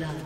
blood.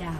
down.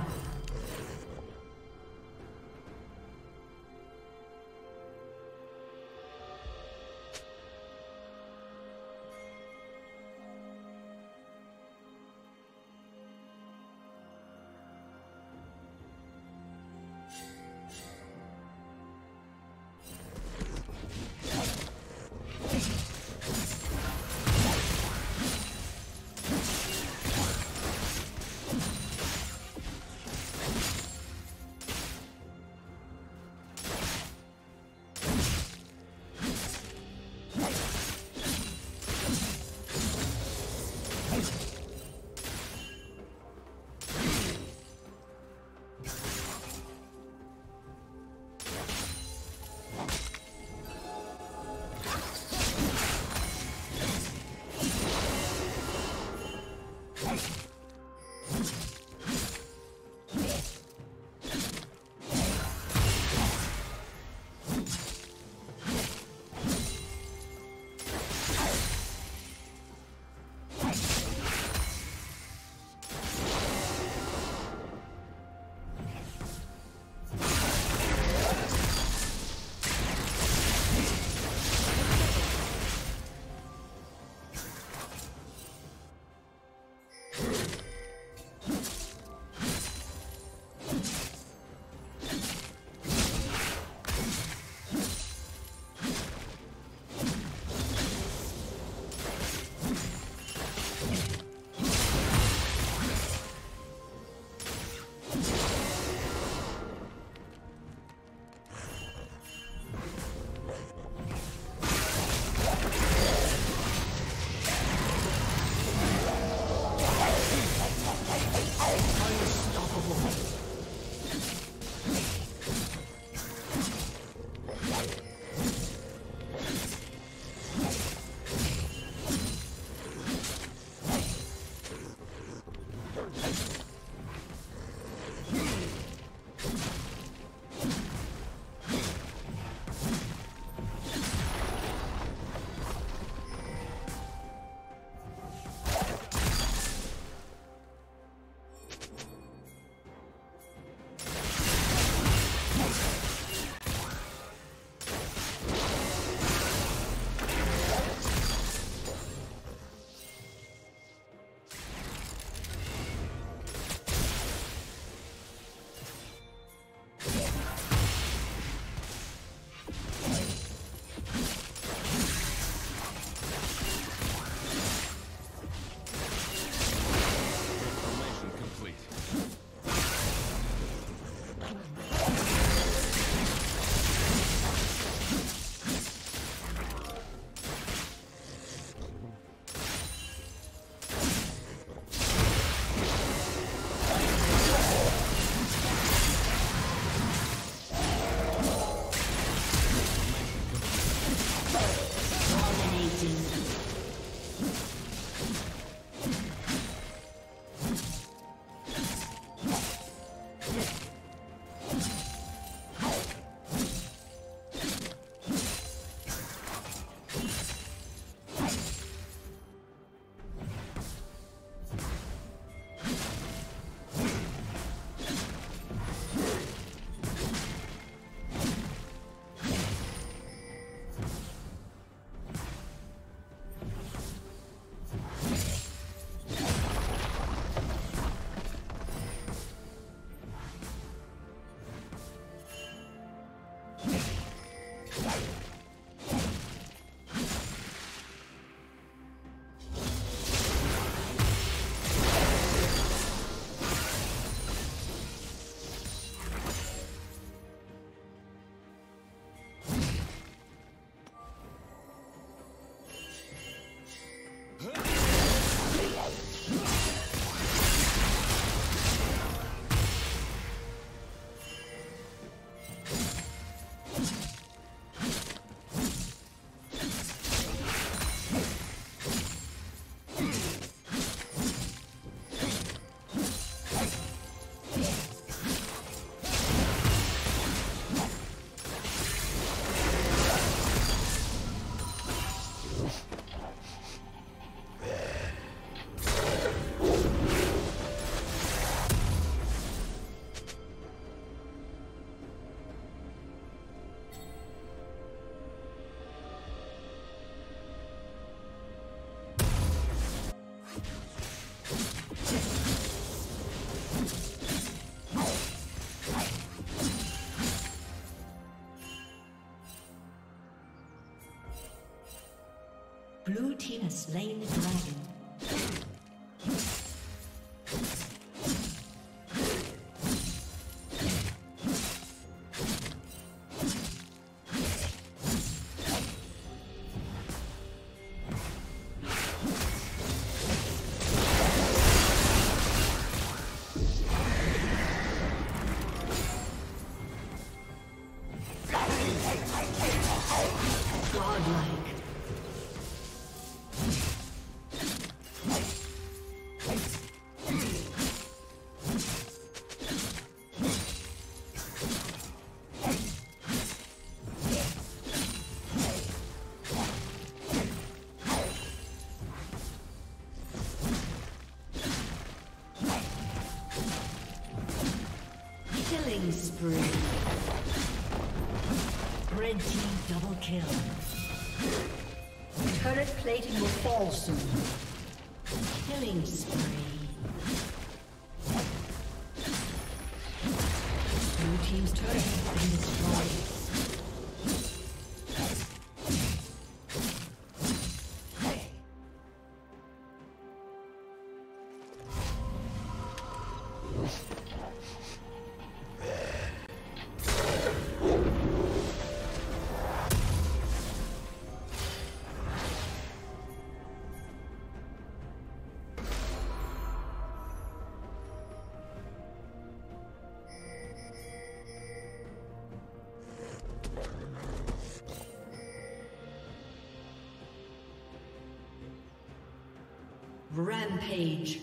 team has slain the dragon. Spree. Red team double kill. Turret plating will fall soon. Killing spree. Blue team's turret has been destroyed. Rampage.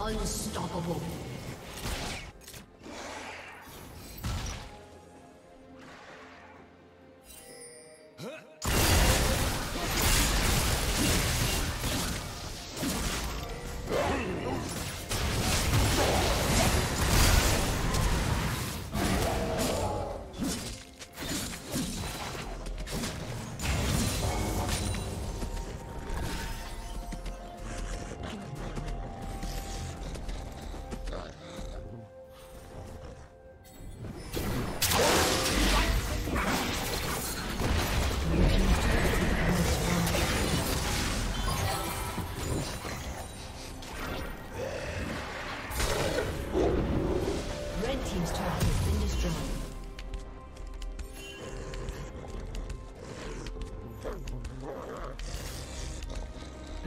Unstoppable.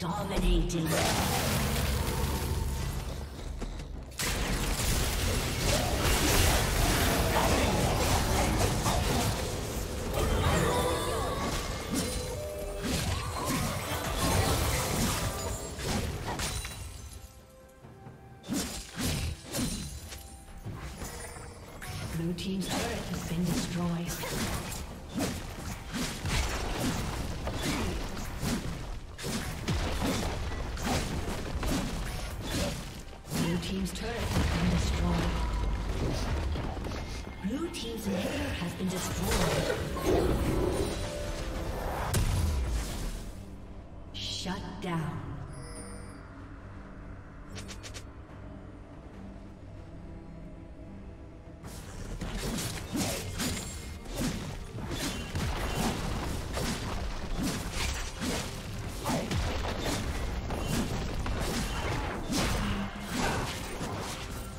Dominating. Blue team's turret has been destroyed. Shut down.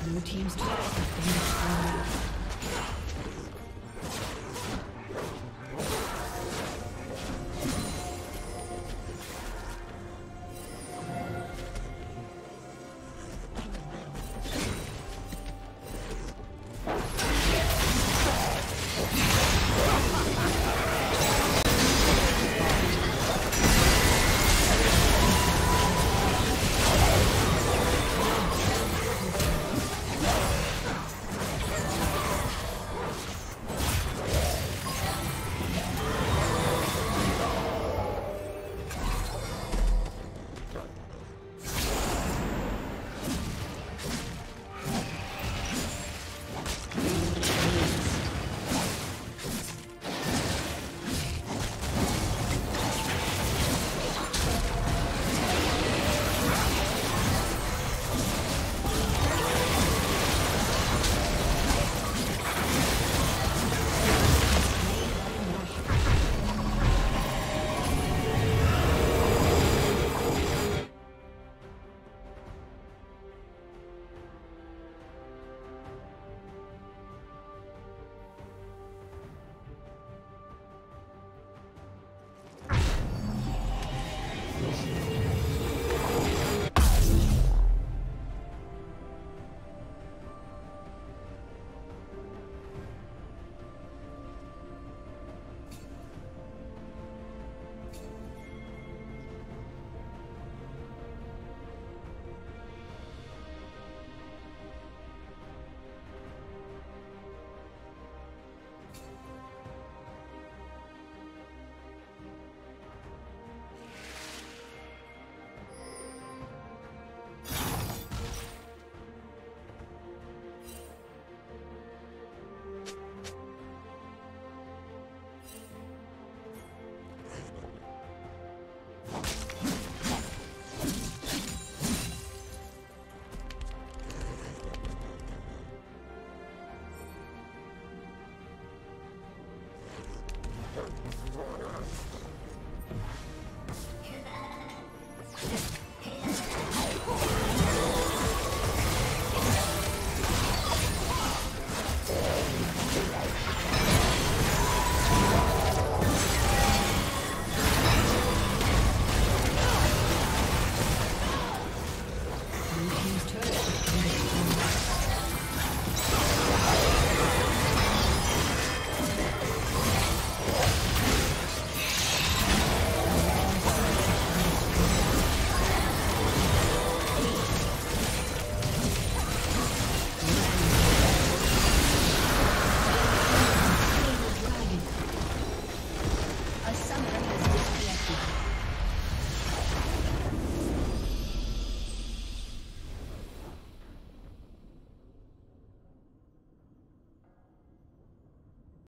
Blue team's turret has been destroyed. Yes.